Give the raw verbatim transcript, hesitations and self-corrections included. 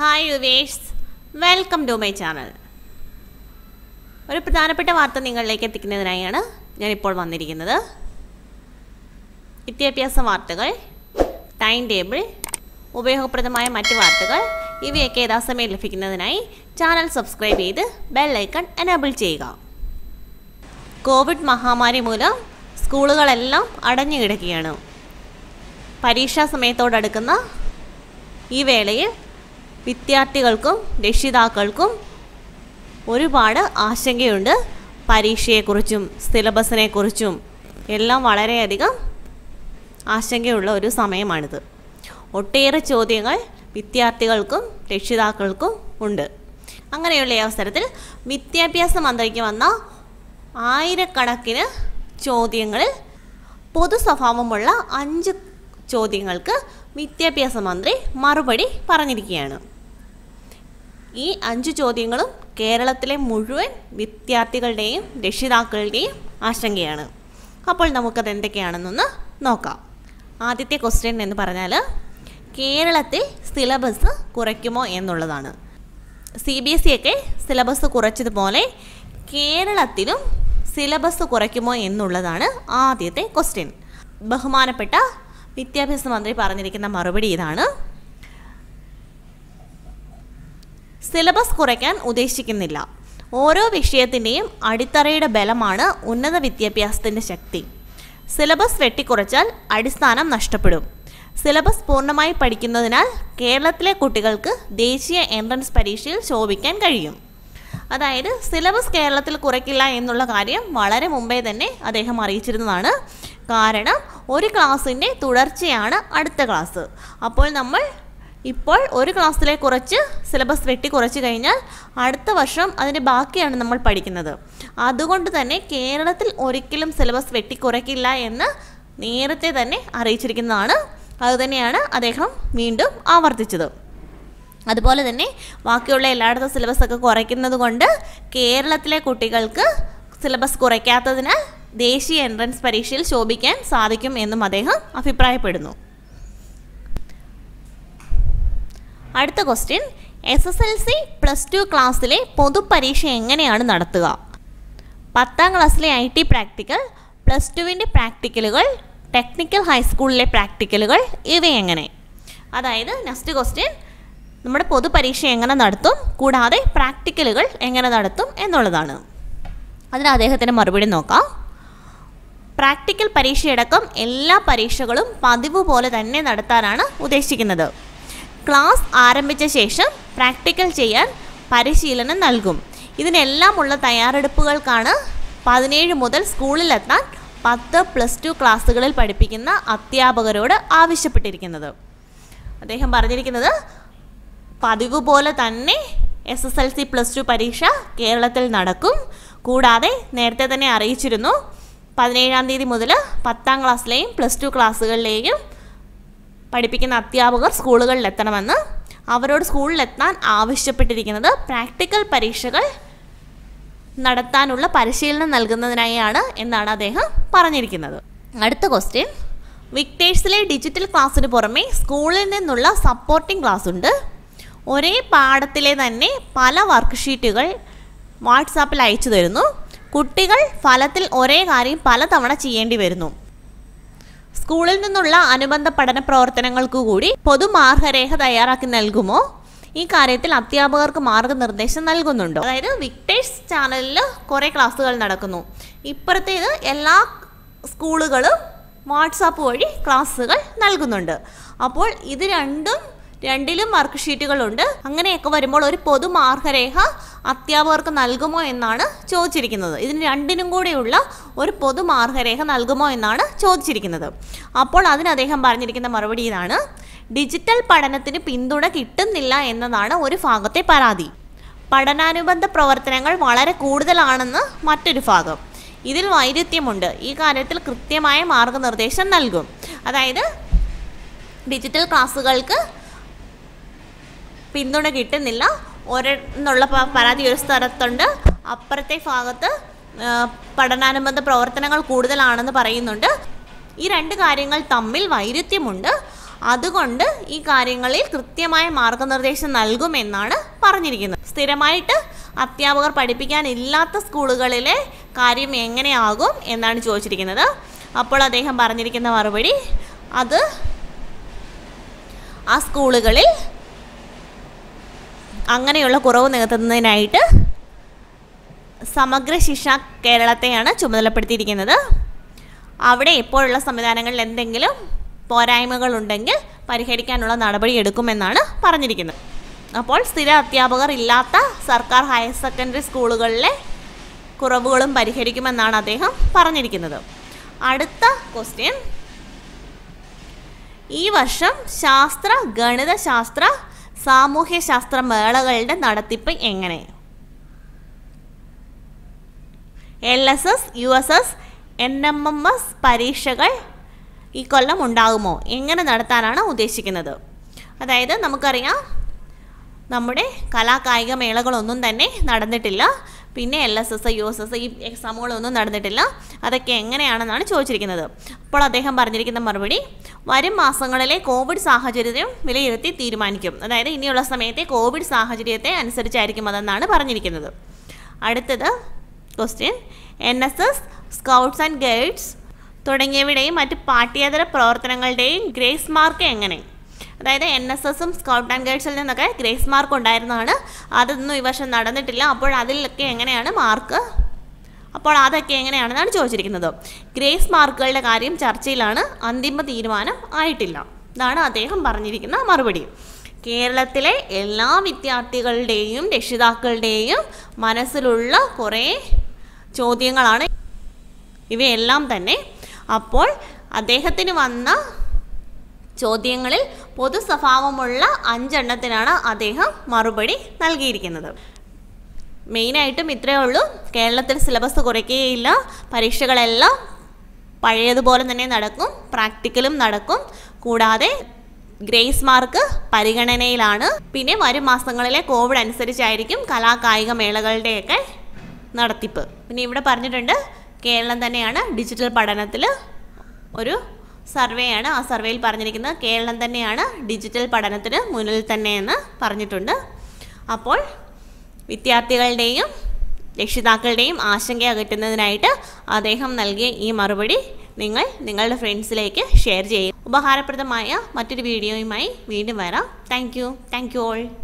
Hi viewers, welcome to my channel. ഒരു പ്രധാനപ്പെട്ട വാർത്ത നിങ്ങളിലേക്ക് എത്തിക്കുന്നതിനായാണ് ഞാനിപ്പോൾ വന്നിരിക്കുന്നത്. വിദ്യാഭ്യാസ വാർത്തകൾ, ടൈം ടേബിൾ, ഉപയോഗപ്രദമായ മറ്റ് വാർത്തകൾ ഇവയൊക്കെ യഥാസമയം ലഭിക്കുന്നതിനായി ചാനൽ സബ്സ്ക്രൈബ് ചെയ്ത് ബെൽ ഐക്കൺ എനേബിൾ ചെയ്യുക. കോവിഡ് മഹാമാരി മൂലം സ്കൂളുകളെല്ലാം അടഞ്ഞു കിടക്കുകയാണ്. പരീക്ഷാ സമയത്തോടടുക്കുന്ന ഈ വേളയിൽ വിദ്യാർത്ഥികൾക്കും രക്ഷിതാക്കൾക്കും ഒരുപാട് ആശങ്കയുണ്ട്. പരീക്ഷയെക്കുറിച്ചും സിലബസിനെക്കുറിച്ചും എല്ലാം വളരെയധികം ആശങ്കയുള്ള ഒരു സമയമാണിത്. ഒട്ടേറെ ചോദ്യങ്ങൾ വിദ്യാർത്ഥികൾക്കും രക്ഷിതാക്കൾക്കും ഉണ്ട്. അങ്ങനെയുള്ള ഈ അവസരത്തിൽ വിദ്യാഭ്യാസ മന്ത്രിക്ക് വന്ന ആയിരക്കണക്കിന് ചോദ്യങ്ങളിൽ പൊതുസ്വഭാവമുള്ള അഞ്ച് ചോദ്യങ്ങൾക്ക് വിദ്യാഭ്യാസ മന്ത്രി മറുപടി പറഞ്ഞിരിക്കുകയാണ്. ഈ അഞ്ച് ചോദ്യങ്ങളും കേരളത്തിലെ മുഴുവൻ വിദ്യാർത്ഥികളുടെയും രക്ഷിതാക്കളുടെയും ആശങ്കയാണ്. അപ്പോൾ നമുക്കത് എന്തൊക്കെയാണെന്നൊന്ന് നോക്കാം. ആദ്യത്തെ ക്വസ്റ്റ്യൻ എന്ന് പറഞ്ഞാൽ കേരളത്തിൽ സിലബസ് കുറയ്ക്കുമോ എന്നുള്ളതാണ്. സി ബി എസ് ഇ ഒക്കെ സിലബസ് കുറച്ചതുപോലെ കേരളത്തിലും സിലബസ് കുറയ്ക്കുമോ എന്നുള്ളതാണ് ആദ്യത്തെ ക്വസ്റ്റ്യൻ. ബഹുമാനപ്പെട്ട വിദ്യാഭ്യാസ മന്ത്രി പറഞ്ഞിരിക്കുന്ന മറുപടി ഇതാണ്: സിലബസ് കുറയ്ക്കാൻ ഉദ്ദേശിക്കുന്നില്ല. ഓരോ വിഷയത്തിൻ്റെയും അടിത്തറയുടെ ബലമാണ് ഉന്നത വിദ്യാഭ്യാസത്തിൻ്റെ ശക്തി. സിലബസ് വെട്ടിക്കുറച്ചാൽ അടിസ്ഥാനം നഷ്ടപ്പെടും. സിലബസ് പൂർണ്ണമായി പഠിക്കുന്നതിനാൽ കേരളത്തിലെ കുട്ടികൾക്ക് ദേശീയ എൻട്രൻസ് പരീക്ഷയിൽ ശോഭിക്കാൻ കഴിയും. അതായത് സിലബസ് കേരളത്തിൽ കുറയ്ക്കില്ല എന്നുള്ള കാര്യം വളരെ മുമ്പേ തന്നെ അദ്ദേഹം അറിയിച്ചിരുന്നതാണ്. കാരണം ഒരു ക്ലാസ്സിൻ്റെ തുടർച്ചയാണ് അടുത്ത ക്ലാസ്. അപ്പോൾ നമ്മൾ ഇപ്പോൾ ഒരു ക്ലാസ്സിലെ കുറച്ച് സിലബസ് വെട്ടി കുറച്ച് കഴിഞ്ഞാൽ അടുത്ത വർഷം അതിൻ്റെ ബാക്കിയാണ് നമ്മൾ പഠിക്കുന്നത്. അതുകൊണ്ട് തന്നെ കേരളത്തിൽ ഒരിക്കലും സിലബസ് വെട്ടി കുറയ്ക്കില്ല എന്ന് നേരത്തെ തന്നെ അറിയിച്ചിരിക്കുന്നതാണ്. അതുതന്നെയാണ് അദ്ദേഹം വീണ്ടും ആവർത്തിച്ചത്. അതുപോലെ തന്നെ ബാക്കിയുള്ള എല്ലായിടത്തും സിലബസ് ഒക്കെ കുറയ്ക്കുന്നത് കൊണ്ട് കേരളത്തിലെ കുട്ടികൾക്ക് സിലബസ് കുറയ്ക്കാത്തതിനാൽ ദേശീയ എൻട്രൻസ് പരീക്ഷയിൽ ശോഭിക്കാൻ സാധിക്കും എന്നും അദ്ദേഹം അഭിപ്രായപ്പെടുന്നു. അടുത്ത question: S S L C plus two ക്ലാസ്സിലെ പൊതുപരീക്ഷ എങ്ങനെയാണ് നടത്തുക? പത്താം ക്ലാസ്സിലെ ഐ ടി പ്രാക്ടിക്കൽ, പ്ലസ് ടുവിൻ്റെ പ്രാക്ടിക്കലുകൾ, ടെക്നിക്കൽ ഹൈസ്കൂളിലെ പ്രാക്ടിക്കലുകൾ ഇവയെങ്ങനെ? അതായത് നെക്സ്റ്റ് ക്വസ്റ്റ്യൻ നമ്മുടെ പൊതുപരീക്ഷ എങ്ങനെ നടത്തും, കൂടാതെ പ്രാക്ടിക്കലുകൾ എങ്ങനെ നടത്തും എന്നുള്ളതാണ്. അതിന് അദ്ദേഹത്തിൻ്റെ മറുപടി നോക്കാം. പ്രാക്ടിക്കൽ പരീക്ഷയടക്കം എല്ലാ പരീക്ഷകളും പതിവ് പോലെ തന്നെ നടത്താനാണ് ഉദ്ദേശിക്കുന്നത്. ക്ലാസ് ആരംഭിച്ച ശേഷം പ്രാക്ടിക്കൽ ചെയ്യാൻ പരിശീലനം നൽകും. ഇതിനെല്ലാമുള്ള തയ്യാറെടുപ്പുകൾക്കാണ് പതിനേഴ് മുതൽ സ്കൂളിലെത്താൻ പത്ത് പ്ലസ് ടു ക്ലാസ്സുകളിൽ പഠിപ്പിക്കുന്ന അധ്യാപകരോട് ആവശ്യപ്പെട്ടിരിക്കുന്നത്. അദ്ദേഹം പറഞ്ഞിരിക്കുന്നത് പതിവ് പോലെ തന്നെ S S L C plus two പരീക്ഷ കേരളത്തിൽ നടക്കും. കൂടാതെ നേരത്തെ തന്നെ അറിയിച്ചിരുന്നു, പതിനേഴാം തീയതി മുതൽ പത്താം ക്ലാസ്സിലെയും പ്ലസ് ടു ക്ലാസ്സുകളിലെയും പഠിപ്പിക്കുന്ന അധ്യാപകർ സ്കൂളുകളിലെത്തണമെന്ന്. അവരോട് സ്കൂളിലെത്താൻ ആവശ്യപ്പെട്ടിരിക്കുന്നത് പ്രാക്ടിക്കൽ പരീക്ഷകൾ നടത്താനുള്ള പരിശീലനം നൽകുന്നതിനായാണ് എന്നാണ് അദ്ദേഹം പറഞ്ഞിരിക്കുന്നത്. അടുത്ത ക്വസ്റ്റ്യൻ: വിക്ടേഴ്സിലെ ഡിജിറ്റൽ ക്ലാസ്സിന് പുറമെ സ്കൂളിൽ നിന്നുള്ള സപ്പോർട്ടിംഗ് ക്ലാസ് ഉണ്ട്. ഒരേ പാഠത്തിലെ തന്നെ പല വർക്ക്ഷീറ്റുകൾ വാട്സാപ്പിൽ അയച്ചു തരുന്നു. കുട്ടികൾ ഫലത്തിൽ ഒരേ കാര്യം പലതവണ ചെയ്യേണ്ടി വരുന്നു. സ്കൂളിൽ നിന്നുള്ള അനുബന്ധ പഠന പ്രവർത്തനങ്ങൾക്കു കൂടി പൊതുമാർഗരേഖ തയ്യാറാക്കി നൽകുമോ? ഈ കാര്യത്തിൽ അധ്യാപകർക്ക് മാർഗനിർദ്ദേശം നൽകുന്നുണ്ടോ? അതായത് വിക്ടേഴ്സ് ചാനലിൽ കുറേ ക്ലാസ്സുകൾ നടക്കുന്നു. ഇപ്പുറത്തേത് എല്ലാ സ്കൂളുകളും വാട്സാപ്പ് വഴി ക്ലാസ്സുകൾ നൽകുന്നുണ്ട്. അപ്പോൾ ഇത് രണ്ടും രണ്ടിലും മാർക്ക് ഷീറ്റുകളുണ്ട്. അങ്ങനെയൊക്കെ വരുമ്പോൾ ഒരു പൊതു മാർഗരേഖ അധ്യാപകർക്ക് നൽകുമോ എന്നാണ് ചോദിച്ചിരിക്കുന്നത്. ഇതിന് രണ്ടിനും കൂടെയുള്ള ഒരു പൊതു മാർഗരേഖ നൽകുമോ എന്നാണ് ചോദിച്ചിരിക്കുന്നത്. അപ്പോൾ അതിന് അദ്ദേഹം പറഞ്ഞിരിക്കുന്ന മറുപടി ഇതാണ്: ഡിജിറ്റൽ പഠനത്തിന് പിന്തുണ കിട്ടുന്നില്ല എന്നതാണ് ഒരു ഭാഗത്തെ പരാതി. പഠനാനുബന്ധ പ്രവർത്തനങ്ങൾ വളരെ കൂടുതലാണെന്ന് മറ്റൊരു ഭാഗം. ഇതിൽ വൈരുദ്ധ്യമുണ്ട്. ഈ കാര്യത്തിൽ കൃത്യമായ മാർഗനിർദ്ദേശം നൽകും. അതായത് ഡിജിറ്റൽ ക്ലാസ്സുകൾക്ക് പിന്തുണ കിട്ടുന്നില്ല ഒരെന്നുള്ള പരാതി ഒരു സ്ഥലത്തുണ്ട്. അപ്പുറത്തെ ഭാഗത്ത് പഠനാനുബന്ധ പ്രവർത്തനങ്ങൾ കൂടുതലാണെന്ന് പറയുന്നുണ്ട്. ഈ രണ്ട് കാര്യങ്ങൾ തമ്മിൽ വൈരുദ്ധ്യമുണ്ട്. അതുകൊണ്ട് ഈ കാര്യങ്ങളിൽ കൃത്യമായ മാർഗ്ഗനിർദ്ദേശം നൽകുമെന്നാണ് പറഞ്ഞിരിക്കുന്നത്. സ്ഥിരമായിട്ട് അധ്യാപകർ പഠിപ്പിക്കാനില്ലാത്ത സ്കൂളുകളിലെ കാര്യം എങ്ങനെയാകും എന്നാണ് ചോദിച്ചിരിക്കുന്നത്. അപ്പോൾ അദ്ദേഹം പറഞ്ഞിരിക്കുന്ന മറുപടി, അത് ആ സ്കൂളുകളിൽ അങ്ങനെയുള്ള കുറവ് നികത്തുന്നതിനായിട്ട് സമഗ്ര ശിക്ഷ കേരളത്തെയാണ് ചുമതലപ്പെടുത്തിയിരിക്കുന്നത്. അവിടെ ഇപ്പോഴുള്ള സംവിധാനങ്ങളിൽ എന്തെങ്കിലും പോരായ്മകളുണ്ടെങ്കിൽ പരിഹരിക്കാനുള്ള നടപടി എടുക്കുമെന്നാണ് പറഞ്ഞിരിക്കുന്നത്. അപ്പോൾ സ്ഥിര അധ്യാപകർ ഇല്ലാത്ത സർക്കാർ ഹയർ സെക്കൻഡറി സ്കൂളുകളിലെ കുറവുകളും പരിഹരിക്കുമെന്നാണ് അദ്ദേഹം പറഞ്ഞിരിക്കുന്നത്. അടുത്ത ക്വസ്റ്റ്യൻ, ഈ വർഷം ശാസ്ത്ര ഗണിതശാസ്ത്ര സാമൂഹ്യശാസ്ത്ര മേളകളുടെ നടത്തിപ്പ് എങ്ങനെ? L S S U S S N M M S പരീക്ഷകൾ ഈ കൊല്ലം ഉണ്ടാകുമോ? എങ്ങനെ നടത്താനാണ് ഉദ്ദേശിക്കുന്നത്? അതായത് നമുക്കറിയാം നമ്മുടെ കലാകായിക മേളകളൊന്നും തന്നെ നടന്നിട്ടില്ല, പിന്നെ L S S U S S ഈ എക്സാമുകളൊന്നും നടന്നിട്ടില്ല, അതൊക്കെ എങ്ങനെയാണെന്നാണ് ചോദിച്ചിരിക്കുന്നത്. അപ്പോൾ അദ്ദേഹം പറഞ്ഞിരിക്കുന്ന മറുപടി, വരും മാസങ്ങളിലെ കോവിഡ് സാഹചര്യം വിലയിരുത്തി തീരുമാനിക്കും. അതായത് ഇനിയുള്ള സമയത്തെ കോവിഡ് സാഹചര്യത്തെ അനുസരിച്ചായിരിക്കും അതെന്നാണ് പറഞ്ഞിരിക്കുന്നത്. അടുത്തത് question, N S S scouts and guides തുടങ്ങിയവയുടെയും മറ്റ് പാഠ്യേതര പ്രവർത്തനങ്ങളുടെയും ഗ്രേസ് മാർക്ക് എങ്ങനെ? അതായത് എൻ എസ് എസും സ്കൗട്ട് ആൻഡ് ഗൈഡ്സിൽ നിന്നൊക്കെ ഗ്രേസ് മാർക്ക് ഉണ്ടായിരുന്നതാണ്, അതൊന്നും ഈ വർഷം നടന്നിട്ടില്ല. അപ്പോൾ അതിലൊക്കെ എങ്ങനെയാണ് മാർക്ക്, അപ്പോൾ അതൊക്കെ എങ്ങനെയാണെന്നാണ് ചോദിച്ചിരിക്കുന്നത്. ഗ്രേസ് മാർക്കുകളുടെ കാര്യം ചർച്ചയിലാണ്, അന്തിമ തീരുമാനം ആയിട്ടില്ല. ഇതാണ് അദ്ദേഹം പറഞ്ഞിരിക്കുന്ന മറുപടി. കേരളത്തിലെ എല്ലാ വിദ്യാർത്ഥികളുടെയും രക്ഷിതാക്കളുടെയും മനസ്സിലുള്ള കുറേ ചോദ്യങ്ങളാണ് ഇവയെല്ലാം തന്നെ. അപ്പോൾ അദ്ദേഹത്തിന് വന്ന ചോദ്യങ്ങളിൽ പൊതു സ്വഭാവമുള്ള അഞ്ചെണ്ണത്തിനാണ് അദ്ദേഹം മറുപടി നൽകിയിരിക്കുന്നത്. മെയിനായിട്ടും ഇത്രയേ ഉള്ളൂ. കേരളത്തിൽ സിലബസ് കുറയ്ക്കുകയില്ല, പരീക്ഷകളെല്ലാം പഴയതുപോലെ തന്നെ നടക്കും, പ്രാക്ടിക്കലും നടക്കും. കൂടാതെ ഗ്രേസ് മാർക്ക് പരിഗണനയിലാണ്. പിന്നെ വരും മാസങ്ങളിലെ കോവിഡ് അനുസരിച്ചായിരിക്കും കലാകായിക മേളകളുടെയൊക്കെ നടത്തിപ്പ്. പിന്നെ ഇവിടെ പറഞ്ഞിട്ടുണ്ട് കേരളം തന്നെയാണ് ഡിജിറ്റൽ പഠനത്തിൽ, ഒരു സർവേയാണ്, ആ സർവേയിൽ പറഞ്ഞിരിക്കുന്നത് കേരളം തന്നെയാണ് ഡിജിറ്റൽ പഠനത്തിന് മുന്നിൽ തന്നെയെന്ന് പറഞ്ഞിട്ടുണ്ട്. അപ്പോൾ വിദ്യാർത്ഥികളുടെയും രക്ഷിതാക്കളുടെയും ആശങ്ക അകറ്റുന്നതിനായിട്ട് അദ്ദേഹം നൽകിയ ഈ മറുപടി നിങ്ങൾ നിങ്ങളുടെ ഫ്രണ്ട്സിലേക്ക് ഷെയർ ചെയ്യുക. ഉപകാരപ്രദമായ മറ്റൊരു വീഡിയോയുമായി വീണ്ടും വരാം. Thank you thank you all.